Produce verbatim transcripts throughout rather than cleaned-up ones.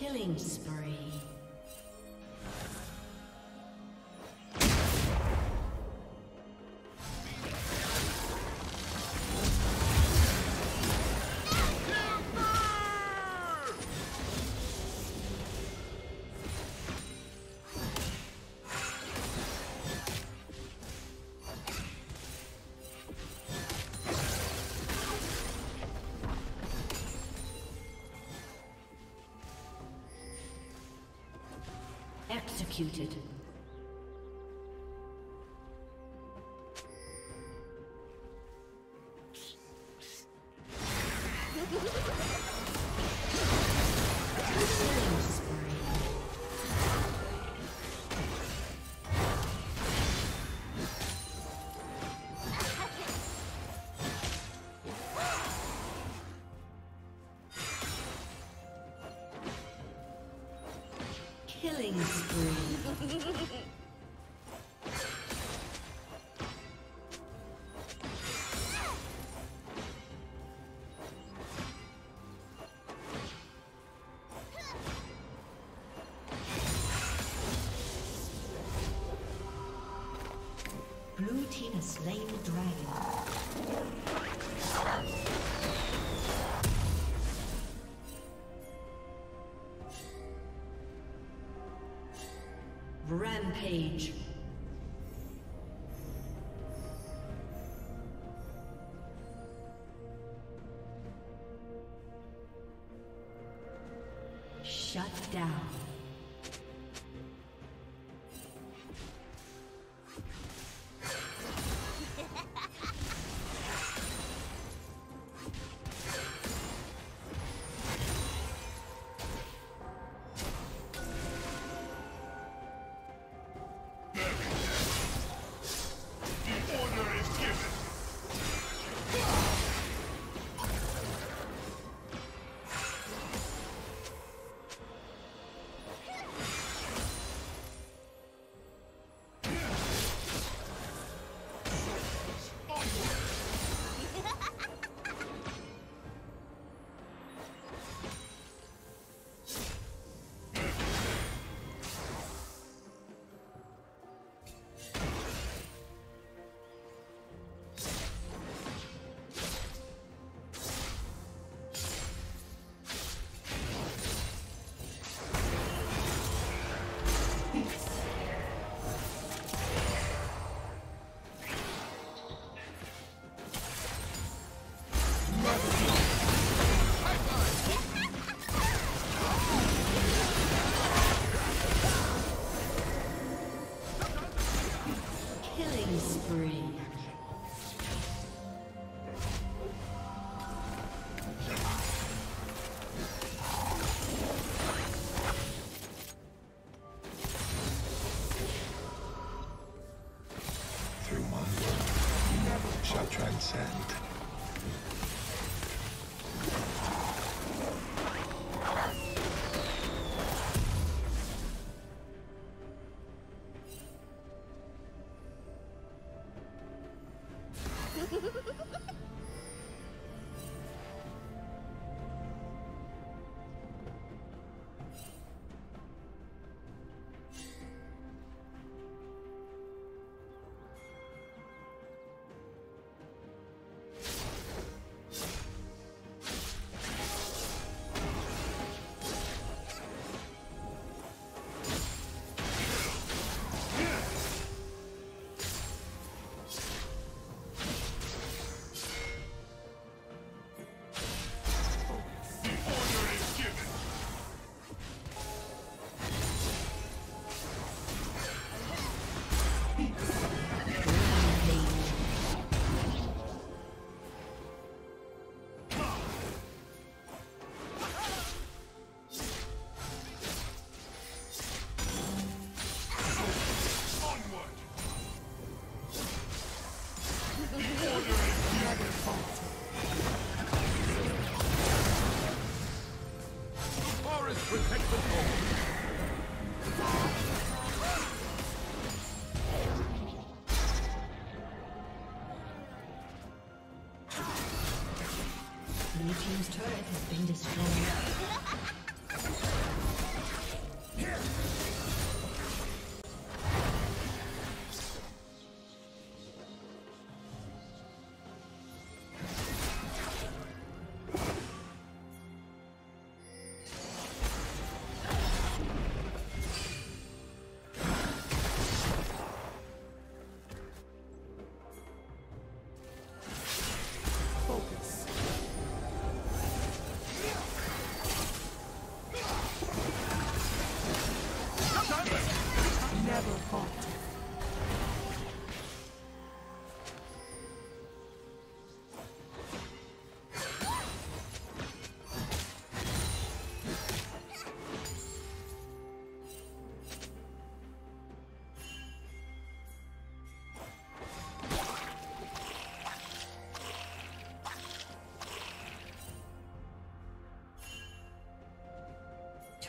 Killing spree. Executed. Killing spree. Blue team has slain the dragon. Rampage. Shut down.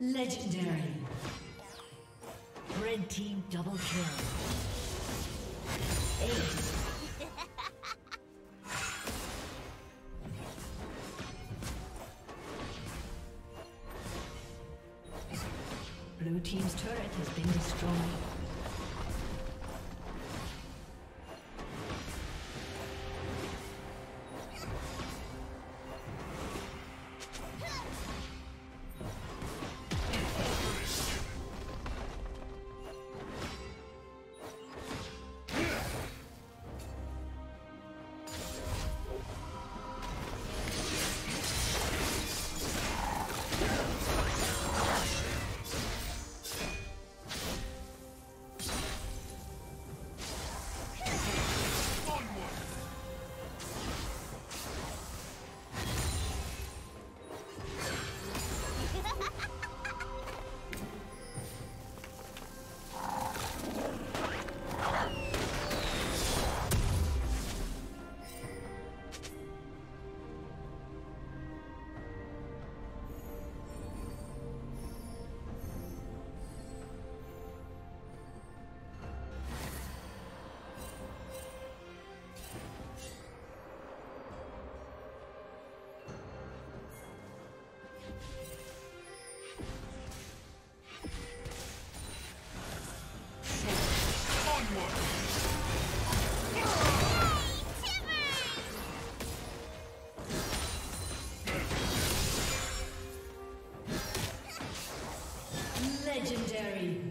Legendary. Red team double kill. Ace. Blue team's turret has been destroyed. Legendary.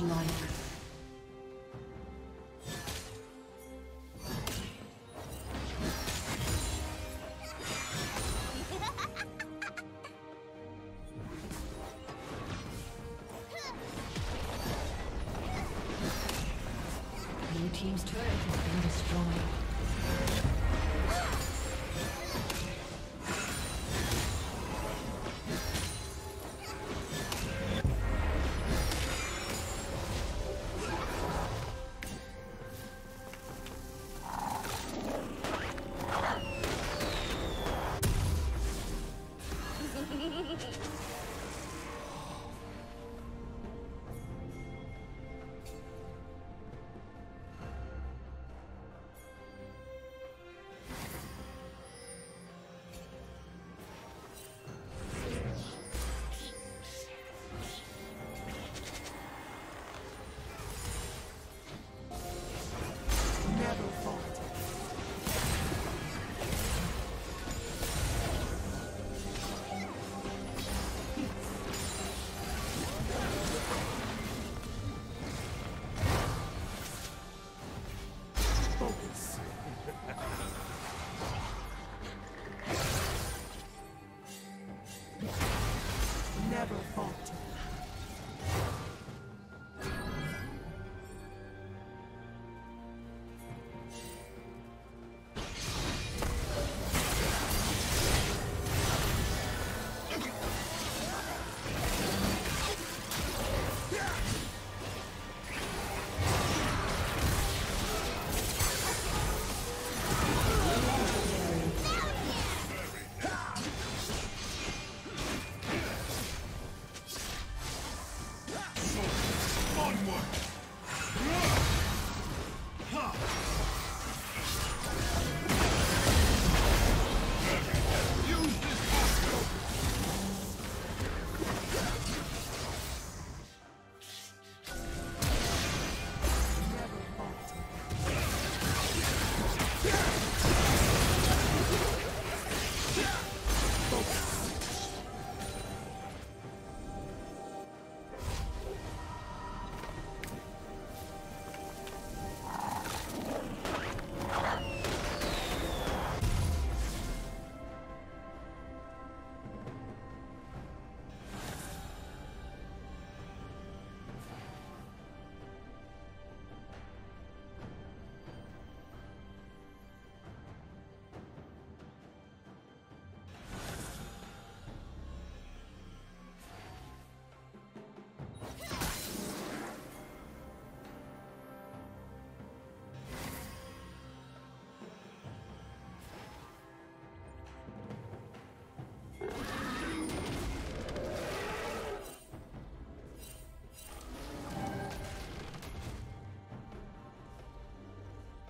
godlike. Blue team's turret has been destroyed.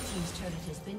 turret has been destroyed. This turret has been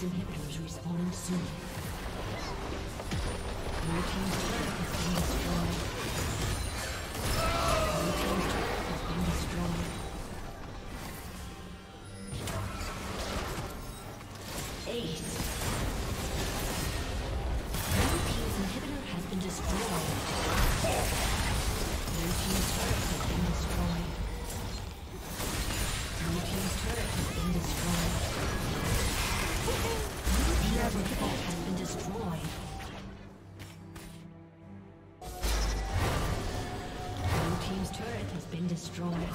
Team's inhibitor is respawning soon. Your team's turret has been destroyed. Your team's turret has been destroyed. Ace. Your team's inhibitor has been destroyed. Your team's turret has been destroyed. Your team's turret has been destroyed. Your team's inhibitor has been destroyed. Your team's turret has been destroyed.